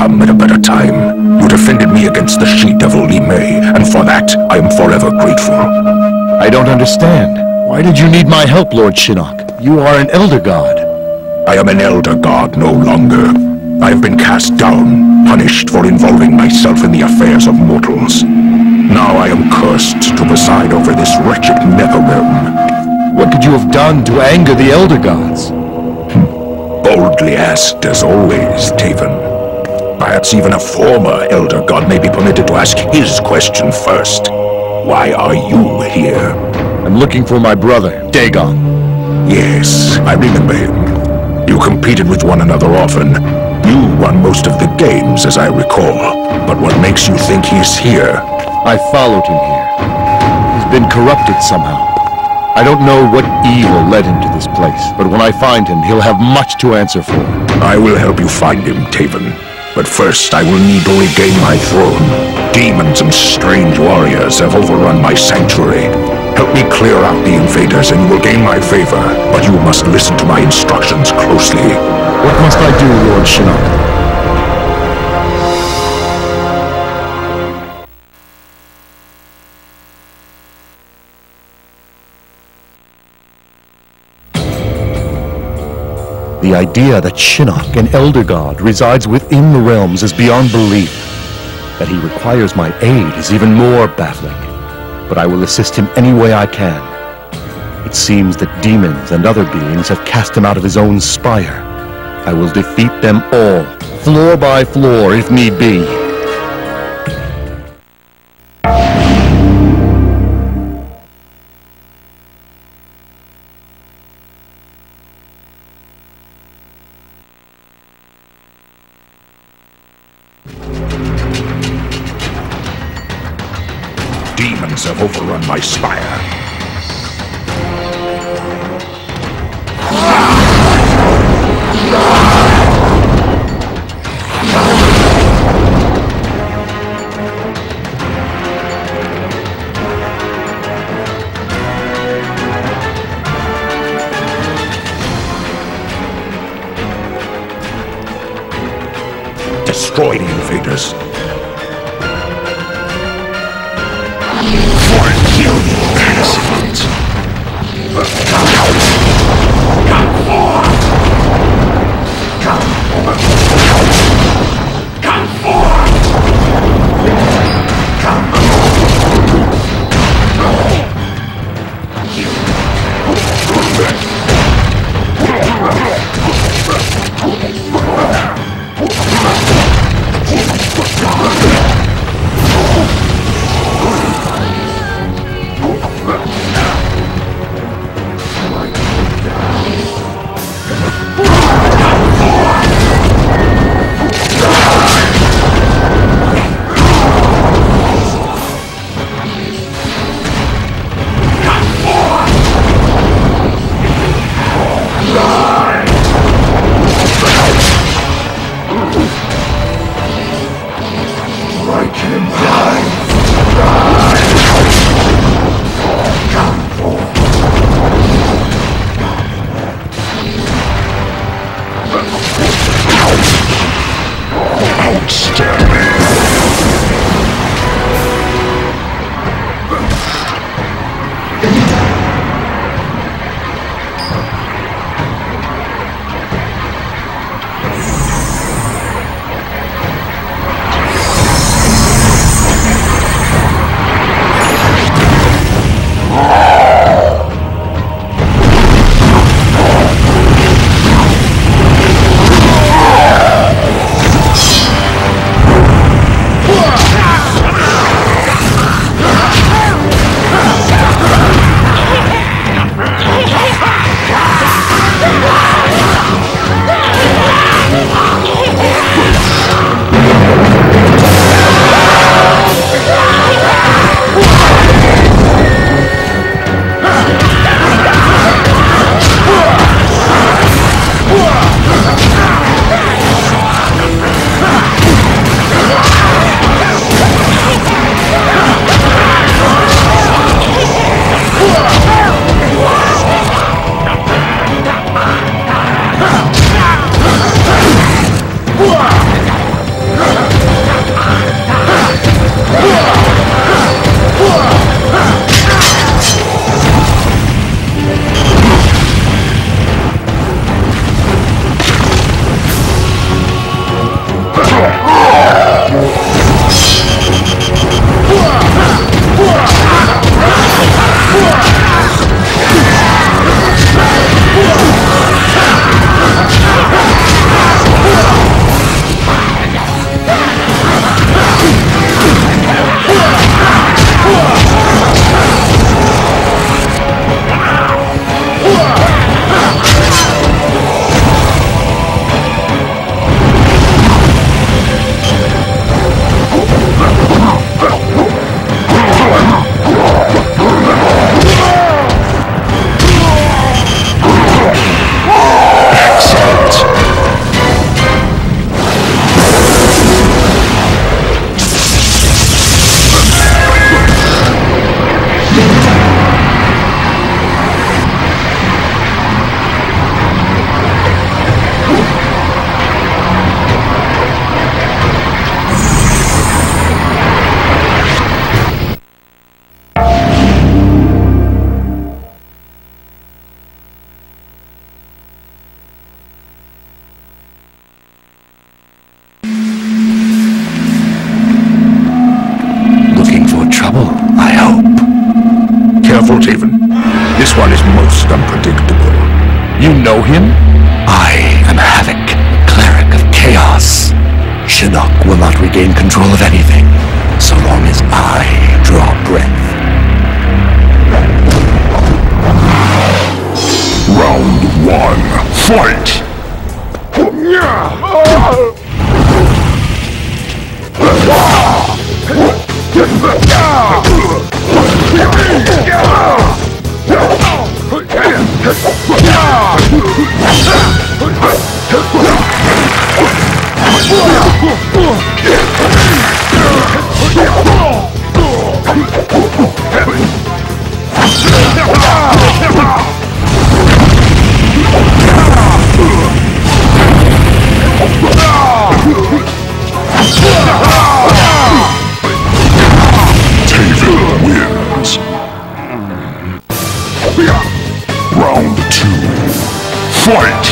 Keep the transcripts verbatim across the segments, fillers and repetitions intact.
come at a better time. You defended me against the she-devil Li Mei, and for that, I am forever grateful. I don't understand. Why did you need my help, Lord Shinnok? You are an Elder God. I am an Elder God no longer. I have been cast down, punished for involving myself in the affairs of mortals. Now I am cursed to preside over this wretched Netherrealm. What could you have done to anger the Elder Gods? Boldly asked as always, Taven. Perhaps even a former Elder God may be permitted to ask his question first. Why are you here? I'm looking for my brother, Dagon. Yes, I remember him. You competed with one another often. You won most of the games, as I recall. But what makes you think he's here? I followed him here. He's been corrupted somehow. I don't know what evil led him to this place, but when I find him, he'll have much to answer for. I will help you find him, Taven. But first, I will need to regain my throne. Demons and strange warriors have overrun my sanctuary. Help me clear out the invaders and you will gain my favor, but you must listen to my instructions closely. What must I do, Lord Shinnok? The idea that Shinnok, an Elder God, resides within the realms is beyond belief. That he requires my aid is even more baffling. But I will assist him any way I can. It seems that demons and other beings have cast him out of his own spire. I will defeat them all, floor by floor if need be. Demons have overrun my spire. Destroy the invaders. unpredictable. You know him? I am Havoc, cleric of chaos. Shinnok will not regain control of anything, so long as I draw breath. Round one, fight! Taven wins. Round two, fight.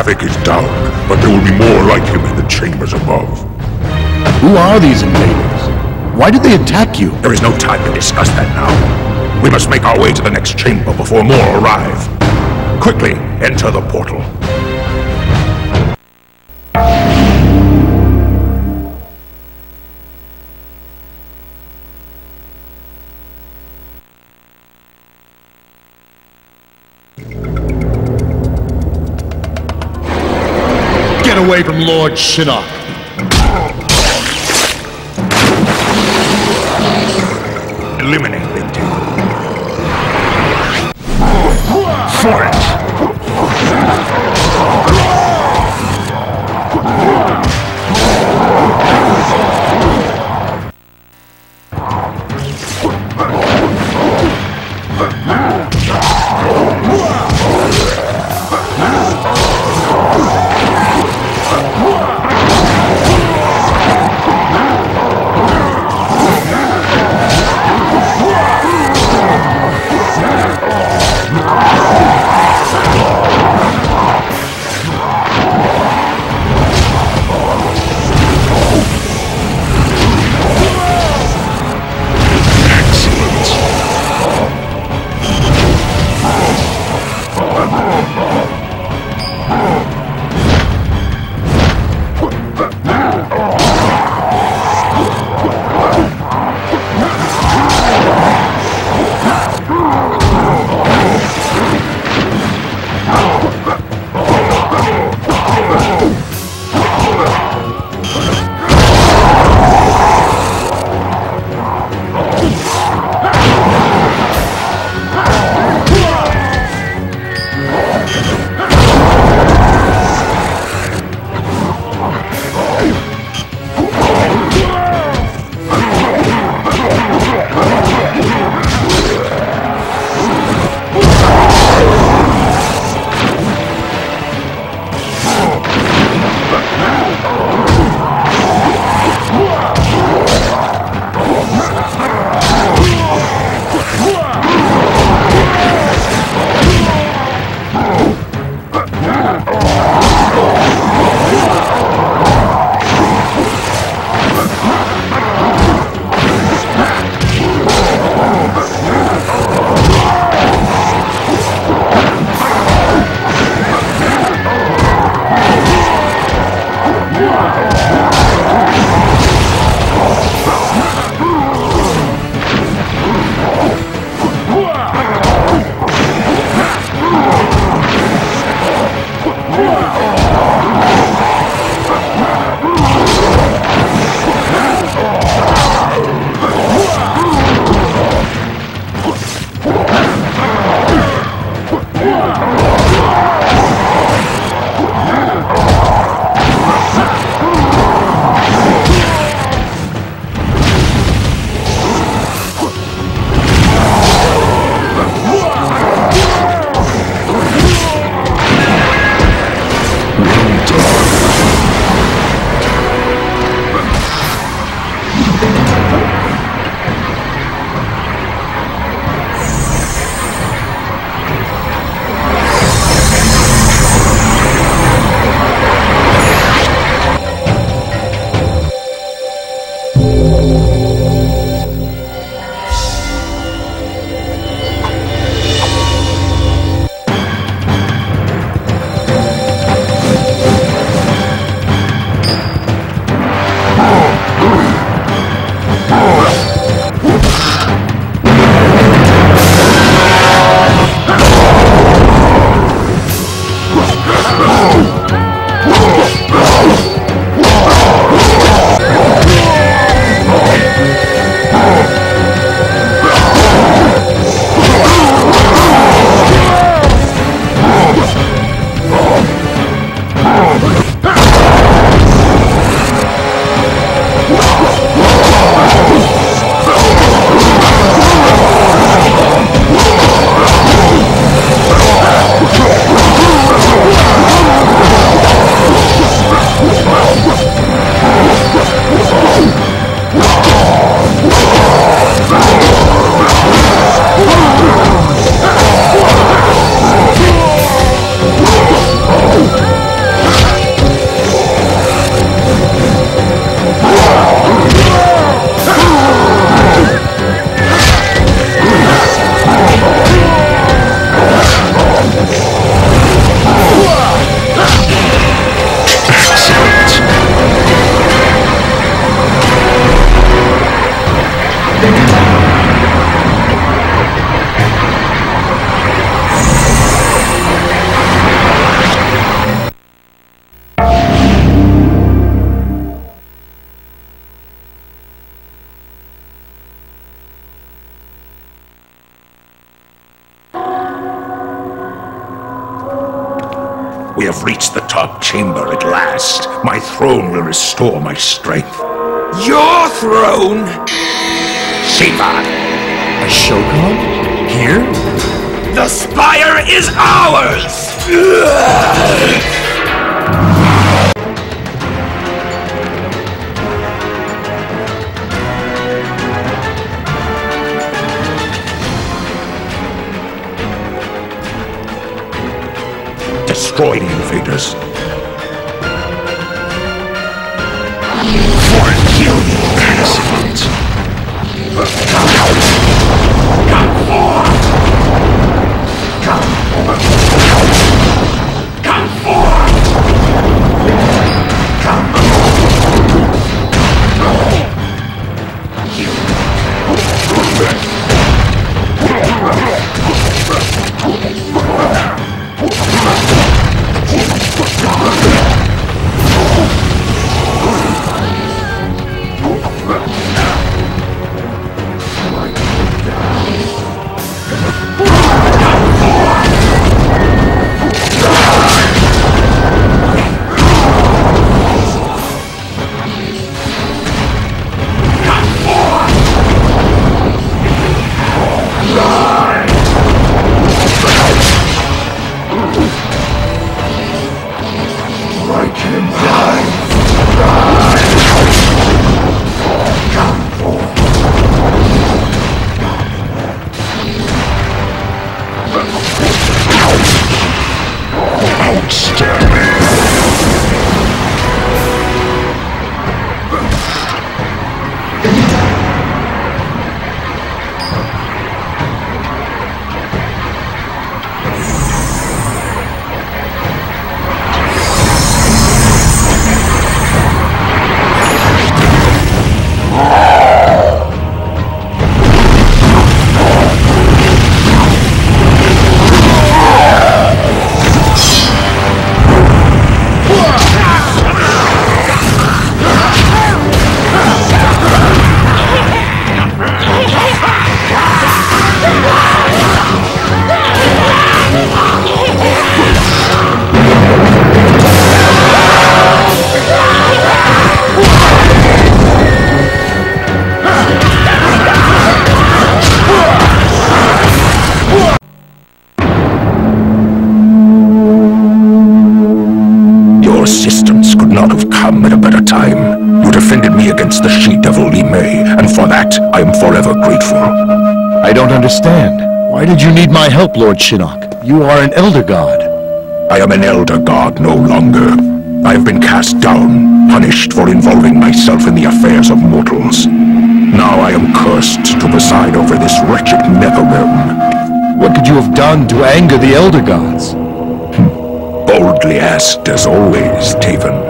Havoc is down, but there will be more like him in the chambers above. Who are these invaders? Why did they attack you? There is no time to discuss that now. We must make our way to the next chamber before more arrive. Quickly, enter the portal. Away from Lord Shinnok. Eliminate them two. For it! Whoa! We have reached the top chamber at last. My throne will restore my strength. Your throne? Shiva! A Shogun? Here? The Spire is ours! Ugh! Destroy the invaders. For kill the innocent. Come out! Come forth! Come forth! Come forth! Come forth! Why did you need my help, Lord Shinnok? You are an Elder God. I am an Elder God no longer. I have been cast down, punished for involving myself in the affairs of mortals. Now I am cursed to preside over this wretched Netherrealm. What could you have done to anger the Elder Gods? Hm. Boldly asked as always, Taven.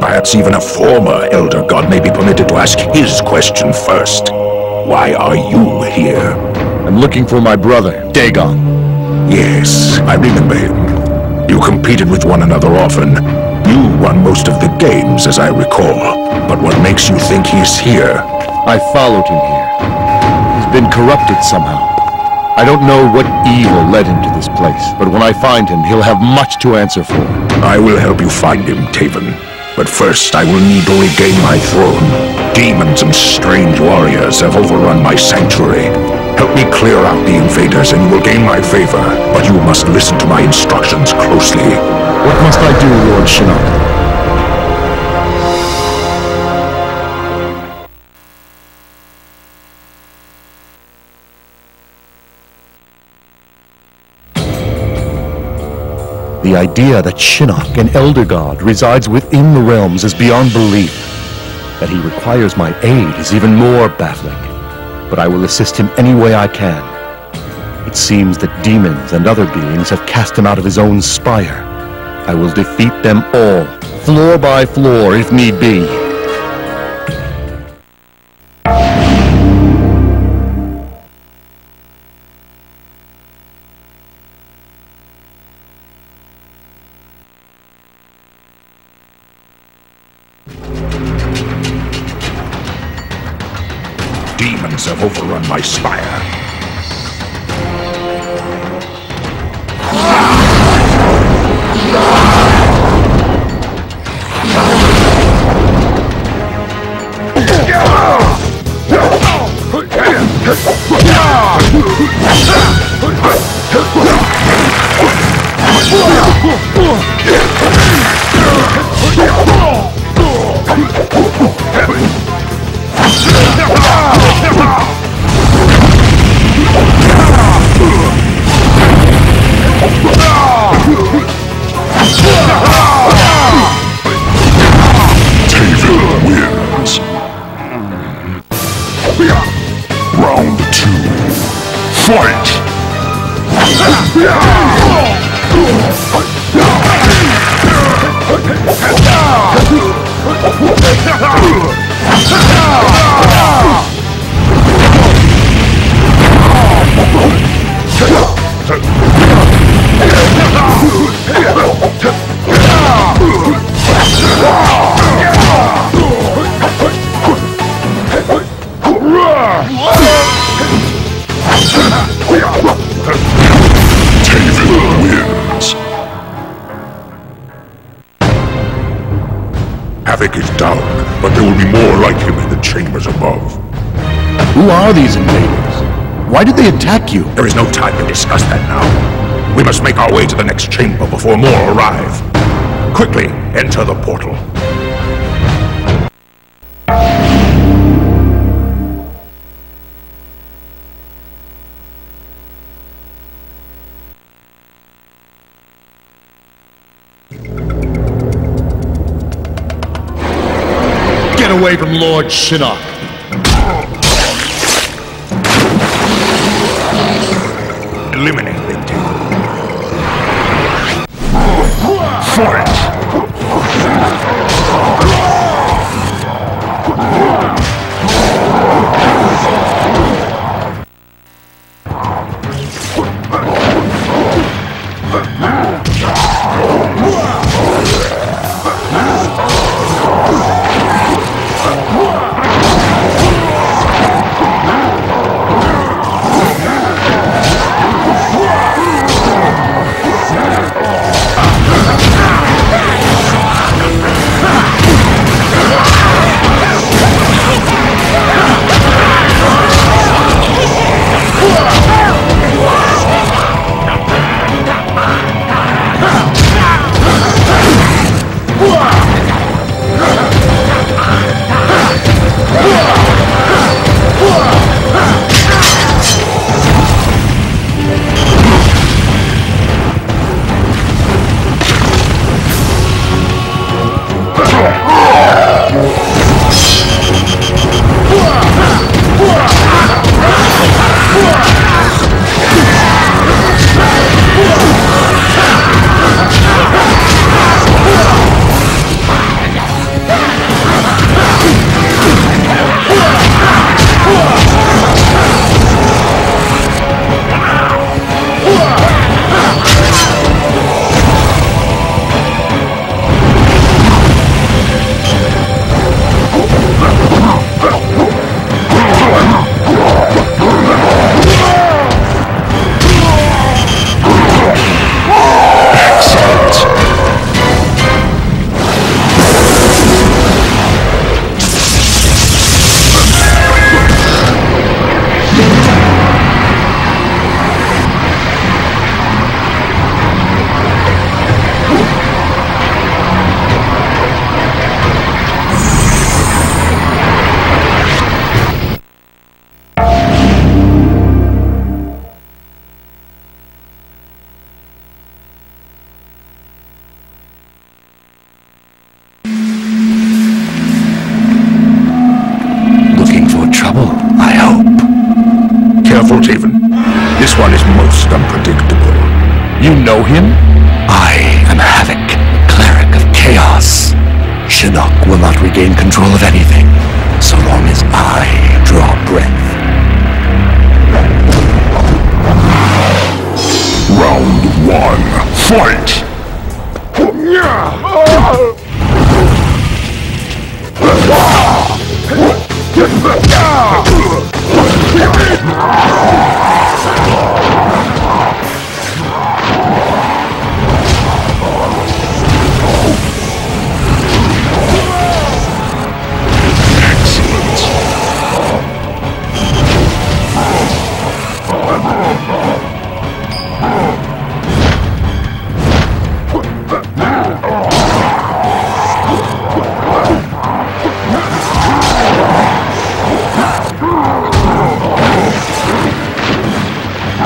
Perhaps even a former Elder God may be permitted to ask his question first. Why are you here? I'm looking for my brother, Dagon. Yes, I remember him. You competed with one another often. You won most of the games, as I recall. But what makes you think he's here? I followed him here. He's been corrupted somehow. I don't know what evil led him to this place, but when I find him, he'll have much to answer for. I will help you find him, Taven. But first, I will need to regain my throne. Demons and strange warriors have overrun my sanctuary. Help me clear out the invaders and you will gain my favor, but you must listen to my instructions closely. What must I do, Lord Shinnok? The idea that Shinnok, an Elder God, resides within the realms is beyond belief. That he requires my aid is even more baffling. But I will assist him any way I can. It seems that demons and other beings have cast him out of his own spire. I will defeat them all, floor by floor if need be. Have overrun my spire. Ah! Ah! Who are these invaders? Why did they attack you? There is no time to discuss that now. We must make our way to the next chamber before more arrive. Quickly, enter the portal. Get away from Lord Shinnok. Eliminate them, Taven. For it!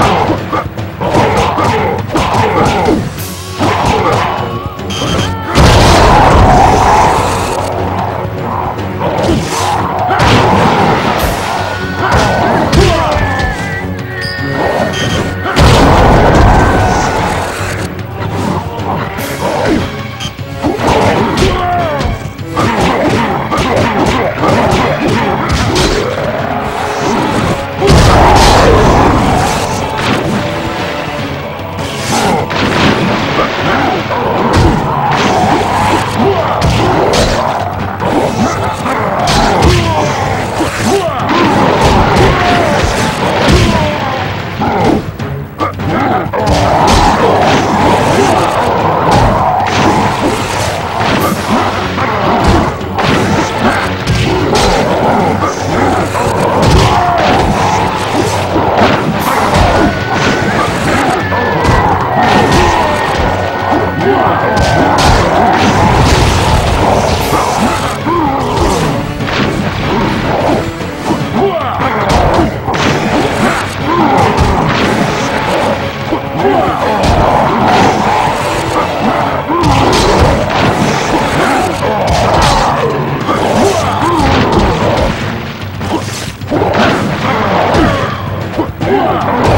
Oh! Shiva!